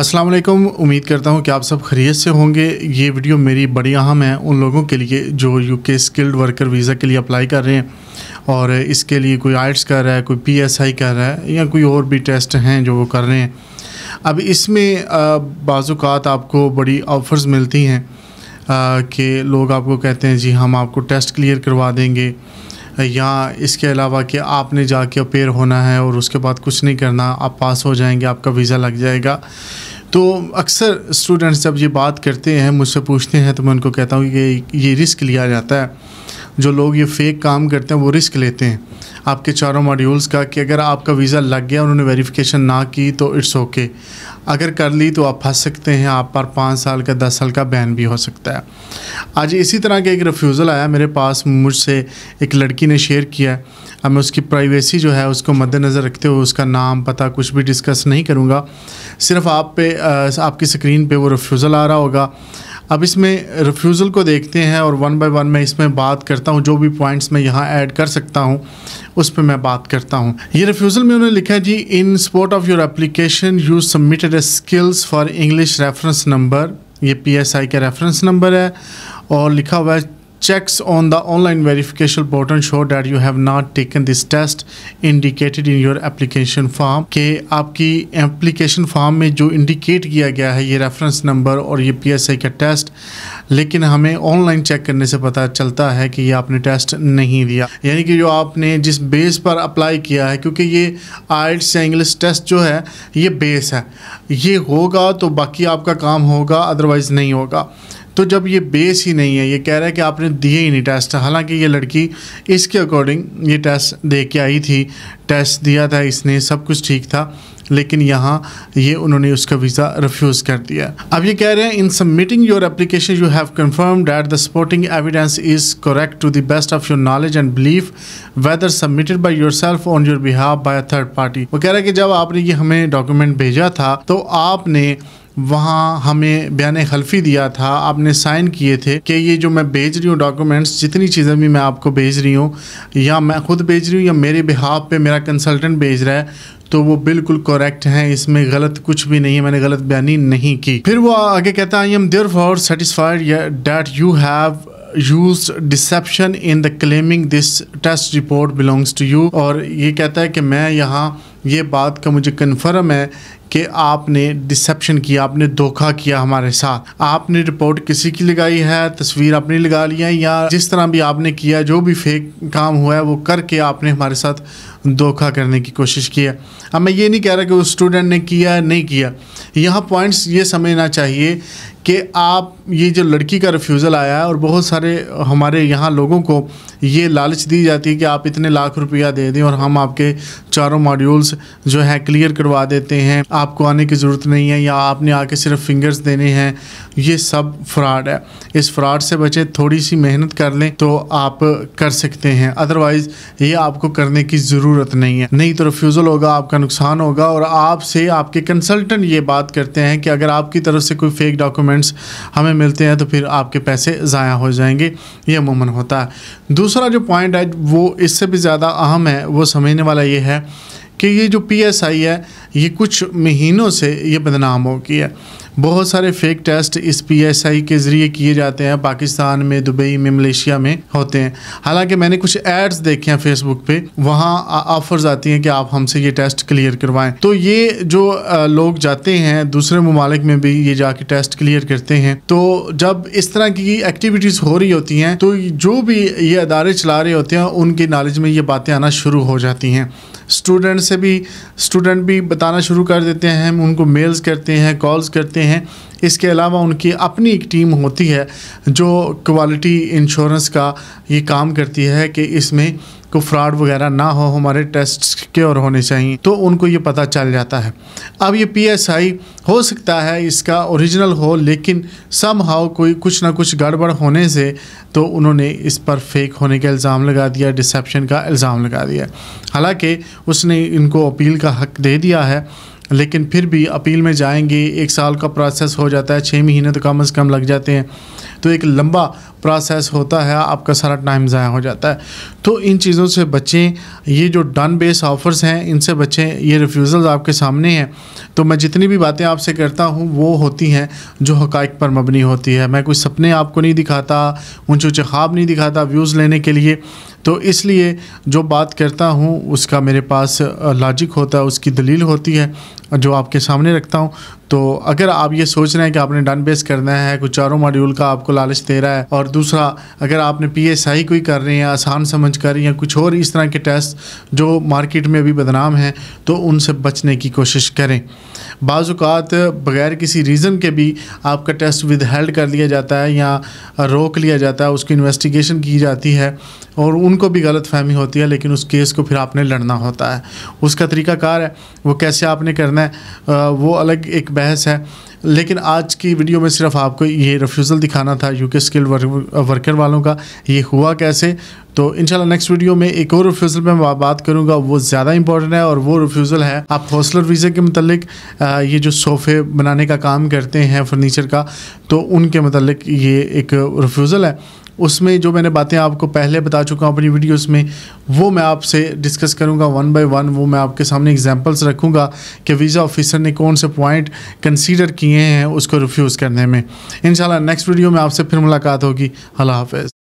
अस्सलाम वालेकुम, उम्मीद करता हूँ कि आप सब खैरियत से होंगे। ये वीडियो मेरी बड़ी अहम है उन लोगों के लिए जो यूके स्किल्ड वर्कर वीज़ा के लिए अप्लाई कर रहे हैं और इसके लिए कोई आइट्स कर रहा है, कोई पीएसआई कर रहा है या कोई और भी टेस्ट हैं जो वो कर रहे हैं। अब इसमें बाज़ूकात आपको बड़ी ऑफ़र्स मिलती हैं कि लोग आपको कहते हैं जी हम आपको टेस्ट क्लियर करवा देंगे, या इसके अलावा कि आपने जाके अपेयर होना है और उसके बाद कुछ नहीं करना, आप पास हो जाएंगे, आपका वीज़ा लग जाएगा। तो अक्सर स्टूडेंट्स जब ये बात करते हैं, मुझसे पूछते हैं, तो मैं उनको कहता हूँ कि ये रिस्क लिया जाता है। जो लोग ये फेक काम करते हैं वो रिस्क लेते हैं आपके चारों मॉड्यूल्स का, कि अगर आपका वीज़ा लग गया उन्होंने वेरिफिकेशन ना की तो इट्स ओके, अगर कर ली तो आप फंस सकते हैं, आप पर 5 साल का 10 साल का बैन भी हो सकता है। आज इसी तरह का एक रिफ्यूज़ल आया मेरे पास, मुझसे एक लड़की ने शेयर किया। अब मैं उसकी प्राइवेसी जो है उसको मद्देनज़र रखते हुए उसका नाम पता कुछ भी डिस्कस नहीं करूँगा, सिर्फ आप पे आपकी स्क्रीन पे वो रिफ्यूज़ल आ रहा होगा। अब इसमें रिफ्यूज़ल को देखते हैं और वन बाय वन मैं इसमें बात करता हूँ, जो भी पॉइंट्स मैं यहाँ ऐड कर सकता हूँ उस पर मैं बात करता हूँ। ये रिफ्यूज़ल में उन्होंने लिखा है जी, in support of your application you submitted a skills for English reference number, ये पीएसआई का रेफरेंस नंबर है, और लिखा हुआ है checks on the online verification portal show that you have not taken this test indicated in your application form, के आपकी application form में जो इंडिकेट किया गया है ये रेफरेंस नंबर और ये पीएसआई का टेस्ट, लेकिन हमें ऑनलाइन चेक करने से पता चलता है कि ये आपने टेस्ट नहीं दिया। यानी कि जो आपने जिस बेस पर अप्लाई किया है, क्योंकि ये आइट्स या इंग्लिश टेस्ट जो है ये बेस है, ये होगा तो बाकी आपका काम होगा, अदरवाइज़ नहीं होगा। तो जब ये बेस ही नहीं है, ये कह रहा है कि आपने दिए ही नहीं टेस्ट। हालांकि ये लड़की इसके अकॉर्डिंग ये टेस्ट दे के आई थी, टेस्ट दिया था इसने, सब कुछ ठीक था, लेकिन यहाँ ये उन्होंने उसका वीज़ा रिफ्यूज़ कर दिया। अब ये कह रहे हैं in submitting your application you have confirm that the supporting evidence is correct to the best of your knowledge and belief whether submitted by yourself on your behalf by a third party. वो कह रहा है कि जब आपने ये हमें document भेजा था तो आपने वहाँ हमें बयान खलफी दिया था, आपने साइन किए थे कि ये जो मैं भेज रही हूँ डॉक्यूमेंट्स, जितनी चीज़ें भी मैं आपको भेज रही हूँ, या मैं खुद भेज रही हूँ या मेरे बिहाफ पे मेरा कंसल्टेंट भेज रहा है, तो वो बिल्कुल करेक्ट हैं, इसमें गलत कुछ भी नहीं है, मैंने गलत बयानी नहीं की। फिर वो आगे कहता है I am therefore satisfied that you have used deception in the claiming this test report belongs to you, और ये कहता है कि मैं यहाँ ये बात का मुझे कन्फर्म है कि आपने डिसेप्शन किया, आपने धोखा किया हमारे साथ, आपने रिपोर्ट किसी की लगाई है, तस्वीर आपने लगा लिया है, या जिस तरह भी आपने किया, जो भी फेक काम हुआ है वो करके आपने हमारे साथ धोखा करने की कोशिश की है। अब मैं ये नहीं कह रहा कि उस स्टूडेंट ने किया है नहीं किया, यहाँ पॉइंट्स ये समझना चाहिए कि आप ये जो लड़की का रिफ्यूज़ल आया है, और बहुत सारे हमारे यहाँ लोगों को ये लालच दी जाती है कि आप इतने लाख रुपया दे दें और हम आपके चारों मॉड्यूल्स जो है क्लियर करवा देते हैं, आपको आने की ज़रूरत नहीं है, या आपने आके सिर्फ फिंगर्स देने हैं। ये सब फ्रॉड है, इस फ्रॉड से बचें, थोड़ी सी मेहनत कर लें तो आप कर सकते हैं, अदरवाइज़ ये आपको करने की ज़रूरत नहीं है, नहीं तो रिफ्यूज़ल होगा, आपका नुकसान होगा। और आपसे आपके कंसल्टेंट ये बात करते हैं कि अगर आपकी तरफ से कोई फेक डॉक्यूमेंट्स हमें मिलते हैं तो फिर आपके पैसे ज़ाया हो जाएंगे, ये अमूमन होता है। दूसरा जो पॉइंट है वो इससे भी ज़्यादा अहम है, वो समझने वाला ये है कि ये जो पीएसआई है ये कुछ महीनों से ये बदनाम हो गई है। बहुत सारे फेक टेस्ट इस पीएसआई के ज़रिए किए जाते हैं, पाकिस्तान में, दुबई में, मलेशिया में होते हैं। हालांकि मैंने कुछ एड्स देखे हैं फेसबुक पे, वहाँ ऑफर्स आती हैं कि आप हमसे ये टेस्ट क्लियर करवाएं। तो ये जो लोग जाते हैं दूसरे मुमालिक में भी ये जाके टेस्ट क्लियर करते हैं, तो जब इस तरह की एक्टिविटीज़ हो रही होती हैं तो जो भी ये अदारे चला रहे होते हैं उनकी नॉलेज में ये बातें आना शुरू हो जाती हैं। स्टूडेंट भी बताना शुरू कर देते हैं, हम उनको मेल्स करते हैं, कॉल्स करते हैं। इसके अलावा उनकी अपनी एक टीम होती है जो क्वालिटी इंश्योरेंस का ये काम करती है कि इसमें को फ्रॉड वगैरह ना हो, हमारे टेस्ट के और होने चाहिए, तो उनको ये पता चल जाता है। अब ये पीएसआई हो सकता है इसका ओरिजिनल हो, लेकिन समहाउ कोई कुछ ना कुछ गड़बड़ होने से तो उन्होंने इस पर फेक होने का इल्ज़ाम लगा दिया, डिसेप्शन का इल्ज़ाम लगा दिया। हालांकि उसने इनको अपील का हक दे दिया है, लेकिन फिर भी अपील में जाएंगे, 1 साल का प्रोसेस हो जाता है, 6 महीने तो कम से कम लग जाते हैं, तो एक लंबा प्रोसेस होता है, आपका सारा टाइम ज़ाया हो जाता है। तो इन चीज़ों से बचें, ये जो डन बेस ऑफर्स हैं इनसे बचें, ये रिफ्यूज़ल्स आपके सामने हैं। तो मैं जितनी भी बातें आपसे करता हूँ वो होती हैं जो हक़ाइक़ पर मबनी होती है। मैं कोई सपने आपको नहीं दिखाता, ऊंचे ऊंचे ख्वाब नहीं दिखाता व्यूज़ लेने के लिए, तो इसलिए जो बात करता हूँ उसका मेरे पास लॉजिक होता है, उसकी दलील होती है जो आपके सामने रखता हूँ। तो अगर आप ये सोच रहे हैं कि आपने डन बेस करना है, कुछ चारों मॉड्यूल का आपको लालच दे रहा है, और दूसरा अगर आपने PSI कोई कर रहे हैं आसान समझ कर या कुछ और इस तरह के टेस्ट जो मार्केट में अभी बदनाम हैं, तो उनसे बचने की कोशिश करें। बाज़ औक़ात बग़ैर किसी रीज़न के भी आपका टेस्ट विदहेल्ड कर लिया जाता है या रोक लिया जाता है, उसकी इन्वेस्टिगेशन की जाती है और उनको भी गलतफहमी होती है, लेकिन उस केस को फिर आपने लड़ना होता है। उसका तरीक़ाकार है, वो कैसे आपने करना है वो अलग एक बहस है, लेकिन आज की वीडियो में सिर्फ आपको ये रिफ्यूज़ल दिखाना था UK स्किल्ड वर्कर वालों का, ये हुआ कैसे। तो इंशाल्लाह नेक्स्ट वीडियो में एक और रिफ्यूज़ल पे मैं बात करूंगा, वो ज़्यादा इंपॉर्टेंट है, और वो रिफ्यूज़ल है आप हॉस्टलर वीज़ा के मतलब, ये जो सोफ़े बनाने का काम करते हैं फर्नीचर का, तो उनके मतलब ये एक रिफ्यूज़ल है। उसमें जो मैंने बातें आपको पहले बता चुका हूँ अपनी वीडियोस में, वो मैं आपसे डिस्कस करूँगा वन बाय वन, वो मैं आपके सामने एग्जांपल्स रखूँगा कि वीज़ा ऑफिसर ने कौन से पॉइंट कंसीडर किए हैं उसको रिफ्यूज़ करने में। इंशाल्लाह नेक्स्ट वीडियो में आपसे फिर मुलाकात होगी। अल्लाह हाफ़िज़।